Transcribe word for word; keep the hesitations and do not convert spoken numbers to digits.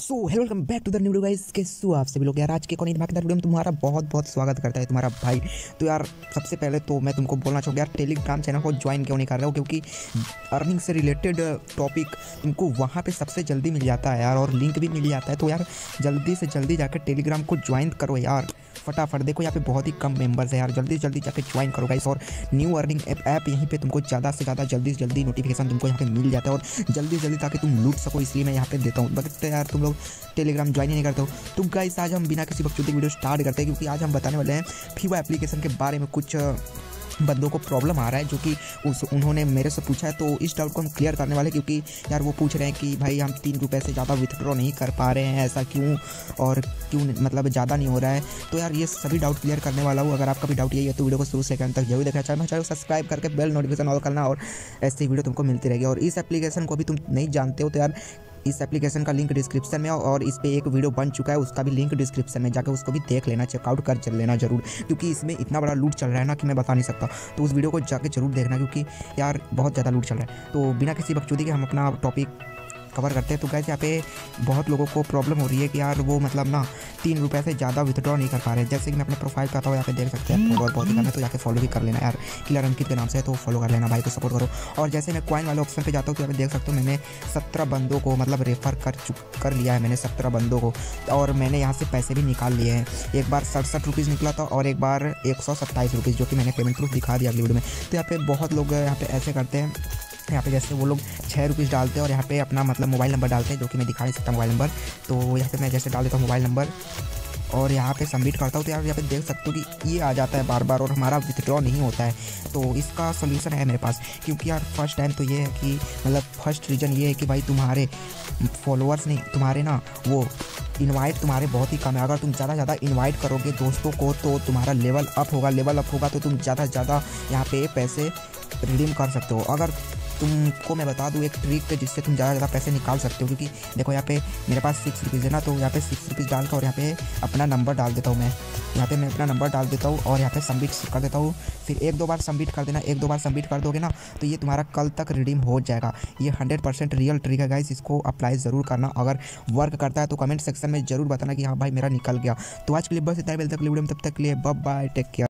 So hello welcome back to the new video guys. कैसे हो आप सभी लोग यार। आज के कौन धमाकेदार वीडियो में तुम्हारा बहुत बहुत स्वागत करता है तुम्हारा भाई। तो यार सबसे पहले तो मैं तुमको बोलना चाहूँगा यार, टेलीग्राम चैनल को ज्वाइन क्यों नहीं कर रहे हो, क्योंकि अर्निंग से रिलेटेड टॉपिक तुमको वहाँ पे सबसे जल्दी मिल जाता है यार, और लिंक भी मिल जाता है। तो यार जल्दी से जल्दी जाकर टेलीग्राम को ज्वाइन करो यार फटाफट। देखो यहाँ पे बहुत ही कम मेंबर्स है यार, जल्दी से जल्दी जाकर ज्वाइन करो गाइस। और न्यू अर्निंग ऐप ऐप यहीं पे तुमको ज़्यादा से ज़्यादा जल्दी से जल्दी नोटिफिकेशन तुमको यहाँ पे मिल जाता है, और जल्दी जल्दी ताकि तुम लूट सको, इसलिए मैं यहाँ पे देता हूँ। बट यार तुम लोग टेलीग्राम ज्वाइन ही नहीं करते हो। तो गाइस आज हम बिना किसी बकचोदी वीडियो स्टार्ट करते हैं, क्योंकि आज हम बताने वाले हैं फीवा एप्लीकेशन के बारे में। कुछ बंदों को प्रॉब्लम आ रहा है जो कि उस उन्होंने मेरे से पूछा है, तो इस डाउट को हम क्लियर करने वाले, क्योंकि यार वो पूछ रहे हैं कि भाई हम तीन रुपये से ज़्यादा विथड्रॉ नहीं कर पा रहे हैं, ऐसा क्यों और क्यों मतलब ज़्यादा नहीं हो रहा है। तो यार ये सभी डाउट क्लियर करने वाला हूँ। अगर आपका भी डाउट यही है तो वीडियो को शुरू से अंत तक जरूर देखना चाहिए। मैं चाहे सब्सक्राइब करके बेल नोटिफिकेशन ऑल करना, और ऐसी वीडियो तुमको मिलती रहेगी। और इस एप्लीकेशन को भी तुम नहीं जानते हो तो यार इस एप्लीकेशन का लिंक डिस्क्रिप्शन में, और इस पर एक वीडियो बन चुका है उसका भी लिंक डिस्क्रिप्शन में, जाकर उसको भी देख लेना, चेकआउट कर चल लेना जरूर, क्योंकि इसमें इतना बड़ा लूट चल रहा है ना कि मैं बता नहीं सकता। तो उस वीडियो को जाकर जरूर देखना, क्योंकि यार बहुत ज़्यादा लूट चल रहा है। तो बिना किसी बकचोदी के हम अपना टॉपिक कवर करते हैं। तो गाइस यहाँ पे बहुत लोगों को प्रॉब्लम हो रही है कि यार वो मतलब ना तीन रुपये से ज़्यादा विथड्रॉ नहीं कर पा रहे। जैसे कि मैं अपना प्रोफाइल पे आता हूँ, यहाँ पे देख सकते हैं फॉलोअर बहुत ही कम है, तो यहाँ पे फॉलो भी कर लेना यार, किलर अंकित के नाम से है, तो फॉलो कर लेना भाई को, सपोर्ट करो। और जैसे मैं कॉइन वाले ऑप्शन पर जाता हूँ तो यहाँ पे देख सकते हो मैंने सत्रह बंदों को मतलब रेफर कर चुक कर लिया है, मैंने सत्रह बंदों को, और मैंने यहाँ से पैसे भी निकाल लिए हैं। एक बार सड़सठ रुपीज़ निकला था और एक बार एक सौ सत्ताईस रुपीज़, जो कि मैंने पेमेंट प्रूफ दिखा दिया अगली वीडियो में। तो यहाँ पे बहुत लोग यहाँ पे ऐसे करते हैं, यहाँ पे जैसे वो लोग छः रुपीज़ डालते हैं और यहाँ पे अपना मतलब मोबाइल नंबर डालते हैं, जो कि मैं दिखा नहीं सकता मोबाइल नंबर। तो यहाँ पे मैं जैसे डाल देता हूँ मोबाइल नंबर और यहाँ पे सबमिट करता हूँ, तो यार यहाँ पे देख सकते हो कि ये आ जाता है बार बार और हमारा विथड्रॉ नहीं होता है। तो इसका सोल्यूशन है मेरे पास, क्योंकि यार फर्स्ट टाइम तो ये है कि मतलब फर्स्ट रीज़न ये है कि भाई तुम्हारे फॉलोअर्स नहीं, तुम्हारे ना वो इनवाइट तुम्हारे बहुत ही कम है। अगर तुम ज़्यादा ज़्यादा इनवाइट करोगे दोस्तों को तो तुम्हारा लेवल अप होगा, लेवल अप होगा तो तुम ज़्यादा ज़्यादा यहाँ पे पैसे रिडीम कर सकते हो। अगर तुमको मैं बता दूँ एक ट्रिक जिससे तुम ज़्यादा ज़्यादा पैसे निकाल सकते हो, क्योंकि देखो यहाँ पे मेरे पास सिक्स रुपीज़ है ना, तो यहाँ पे सिक्स रुपीज़ डाल कर और यहाँ पे अपना नंबर डाल देता हूँ मैं, यहाँ पे मैं अपना नंबर डाल देता हूँ और यहाँ पे सबमिट कर देता हूँ। फिर एक दो बार सबमिट कर देना, एक दो बार सबमिट कर दोगे ना तो ये तुम्हारा कल तक रिडीम हो जाएगा। ये हंड्रेड परसेंट रियल ट्रिक है गाइस, इसको अप्लाई ज़रूर करना। अगर वर्क करता है तो कमेंट सेक्शन में ज़रूर बताना कि हाँ भाई मेरा निकल गया। तो आज के लिए बस इतना ही, मिलते हैं अगली वीडियो में, तब तक के लिए बाय बाय, टेक केयर।